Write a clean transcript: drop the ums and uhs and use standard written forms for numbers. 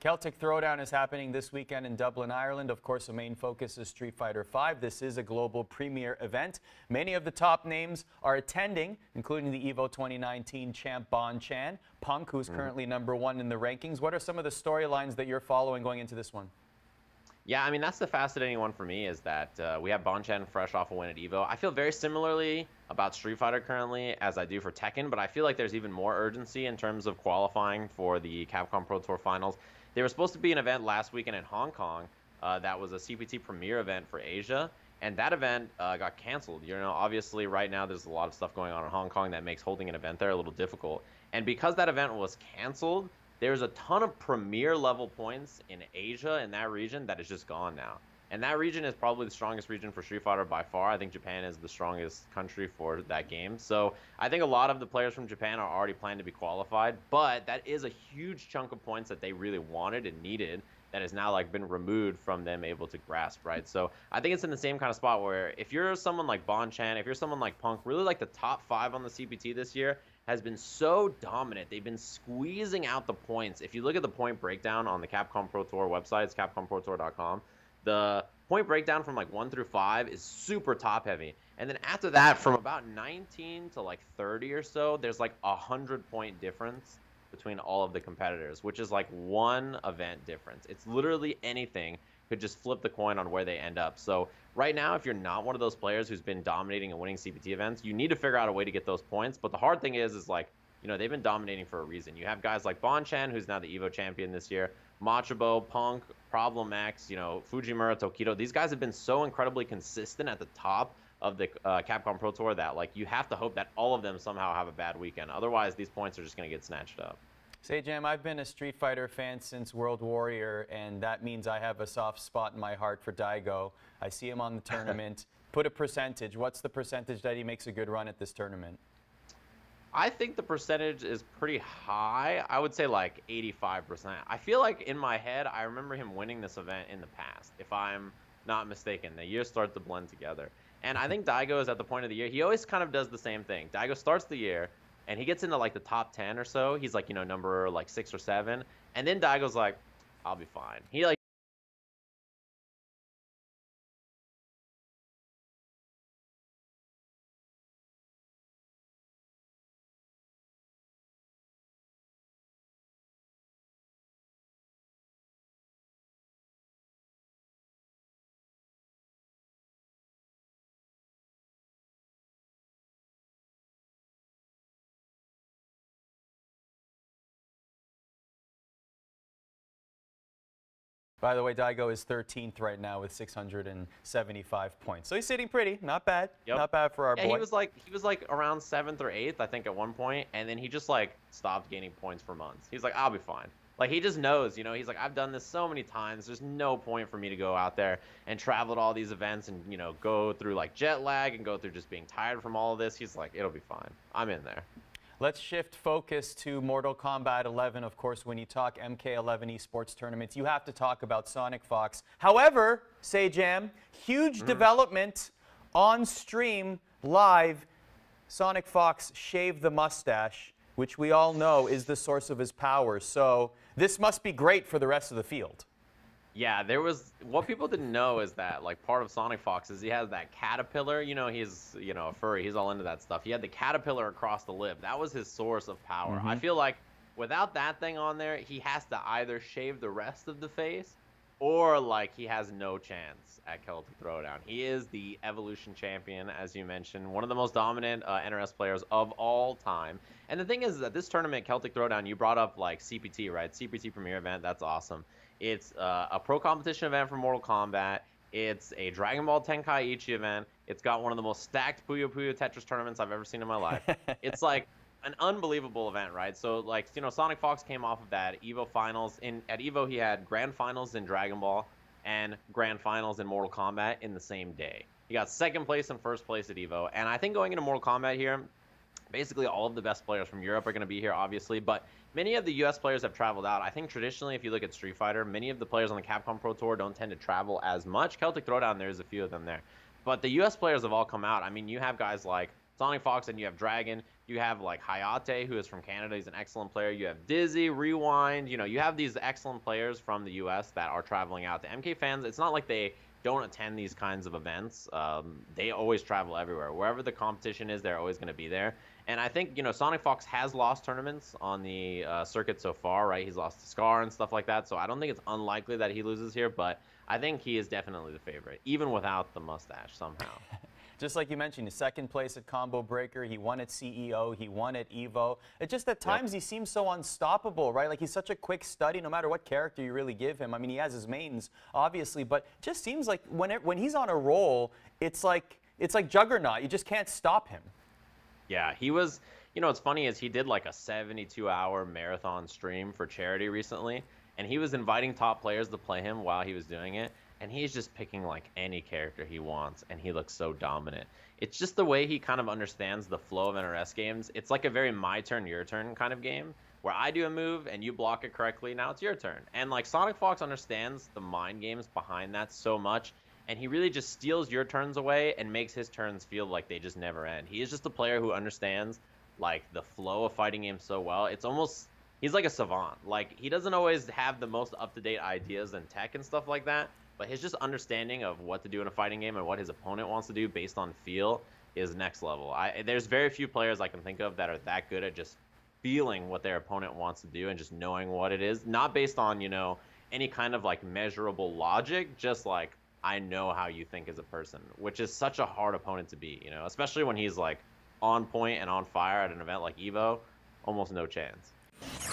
Celtic Throwdown is happening this weekend in Dublin, Ireland. Of course, the main focus is Street Fighter V. This is a global premier event. Many of the top names are attending, including the EVO 2019 champ Bonchan, Punk, who's currently #1 in the rankings. What are some of the storylines that you're following going into this one? Yeah, I mean, that's the fascinating one for me, is that we have Bonchan fresh off a win at EVO. I feel very similarly about Street Fighter currently as I do for Tekken, but I feel like there's even more urgency in terms of qualifying for the Capcom Pro Tour Finals. There was supposed to be an event last weekend in Hong Kong that was a CPT premier event for Asia, and that event got canceled. You know, obviously right now there's a lot of stuff going on in Hong Kong that makes holding an event there a little difficult. And because that event was canceled, there's a ton of premier level points in Asia in that region that is just gone now. And that region is probably the strongest region for Street Fighter by far. I think Japan is the strongest country for that game. So I think a lot of the players from Japan are already planning to be qualified, but that is a huge chunk of points that they really wanted and needed that has now like been removed from them able to grasp, right? So I think it's in the same kind of spot where if you're someone like Bonchan, if you're someone like Punk, really like the top 5 on the CPT this year has been so dominant. They've been squeezing out the points. If you look at the point breakdown on the Capcom Pro Tour website, it's capcomprotour.com, the point breakdown from like 1 through 5 is super top heavy. And then after that, from about 19 to like 30 or so, there's like 100 point difference between all of the competitors, which is like one event difference. It's literally anything could just flip the coin on where they end up. So right now, if you're not one of those players who's been dominating and winning CPT events, you need to figure out a way to get those points. But the hard thing is like, you know, they've been dominating for a reason. You have guys like Bonchan, who's now the EVO champion this year, Machabo, Punk, Problemax, you know, Fujimura, Tokido. These guys have been so incredibly consistent at the top of the Capcom Pro Tour that, like, you have to hope that all of them somehow have a bad weekend. Otherwise, these points are just going to get snatched up. Sajam, I've been a Street Fighter fan since World Warrior, and that means I have a soft spot in my heart for Daigo. I see him on the tournament. Put a percentage. What's the percentage that he makes a good run at this tournament? I think the percentage is pretty high. I would say like 85%. I feel like in my head, I remember him winning this event in the past, if I'm not mistaken. The years start to blend together. And I think Daigo is at the point of the year. He always kind of does the same thing. Daigo starts the year, and he gets into like the top 10 or so. He's like, you know, #6 or 7. And then Daigo's like, I'll be fine. He like By the way, Daigo is 13th right now with 675 points. So he's sitting pretty, not bad, not bad for our boy. He was like around 7th or 8th, I think, at one point, and then he just like stopped gaining points for months. He's like, I'll be fine. Like, he just knows, you know, he's like, I've done this so many times, there's no point for me to go out there and travel to all these events and, you know, go through like jet lag and go through just being tired from all of this. He's like, it'll be fine. I'm in there. Let's shift focus to Mortal Kombat 11. Of course, when you talk MK11 esports tournaments, you have to talk about Sonic Fox. However, Sajam, huge development on stream live. Sonic Fox shaved the mustache, which we all know is the source of his power. So this must be great for the rest of the field. Yeah, there was, what people didn't know is that like part of Sonic Fox is he has that caterpillar, you know, he's, you know, a furry, he's all into that stuff. He had the caterpillar across the lip. That was his source of power. I feel like without that thing on there, he has to either shave the rest of the face or like he has no chance at Celtic Throwdown. He is the Evolution champion, as you mentioned, one of the most dominant NRS players of all time. And the thing is that this tournament, Celtic Throwdown, you brought up like CPT, right? CPT premier event, that's awesome. It's a pro competition event for Mortal Kombat. It's a Dragon Ball Tenkaiichi event. It's got one of the most stacked Puyo Puyo Tetris tournaments I've ever seen in my life. It's like an unbelievable event, right? So, like, you know, Sonic Fox came off of that EVO finals. At EVO, he had grand finals in Dragon Ball and grand finals in Mortal Kombat in the same day. He got 2nd place and 1st place at EVO. And I think going into Mortal Kombat here, basically all of the best players from Europe are going to be here, obviously, but many of the U.S. players have traveled out. I think traditionally, if you look at Street Fighter, many of the players on the Capcom Pro Tour don't tend to travel as much. Celtic Throwdown, there's a few of them there. But the U.S. players have all come out. I mean, you have guys like Sonic Fox and you have Dragon. You have like Hayate, who is from Canada. He's an excellent player. You have Dizzy, Rewind. You know, you have these excellent players from the U.S. that are traveling out. The MK fans, it's not like they don't attend these kinds of events. They always travel everywhere. Wherever the competition is, they're always going to be there. And I think, you know, Sonic Fox has lost tournaments on the circuit so far, right? He's lost to Scar and stuff like that. So I don't think it's unlikely that he loses here, but I think he is definitely the favorite, even without the mustache somehow. Just like you mentioned, he's second place at Combo Breaker. He won at CEO. He won at EVO. It's just at times he seems so unstoppable, right? Like he's such a quick study, no matter what character you really give him. I mean, he has his mains, obviously, but just seems like when he's on a roll, it's like Juggernaut. You just can't stop him. Yeah, he was, you know, what's funny is he did like a 72-hour marathon stream for charity recently, and he was inviting top players to play him while he was doing it. And he's just picking like any character he wants, and he looks so dominant. It's just the way he kind of understands the flow of NRS games. It's like a very my turn, your turn kind of game, where I do a move and you block it correctly, now it's your turn. And like Sonic Fox understands the mind games behind that so much, and he really just steals your turns away and makes his turns feel like they just never end. He is just a player who understands like the flow of fighting games so well. It's almost, he's like a savant. Like he doesn't always have the most up-to-date ideas and tech and stuff like that, but his just understanding of what to do in a fighting game and what his opponent wants to do based on feel is next level. There's very few players I can think of that are that good at just feeling what their opponent wants to do and just knowing what it is, not based on, you know, any kind of like measurable logic, just like I know how you think as a person, which is such a hard opponent to beat, you know, especially when he's like on point and on fire at an event like EVO, almost no chance.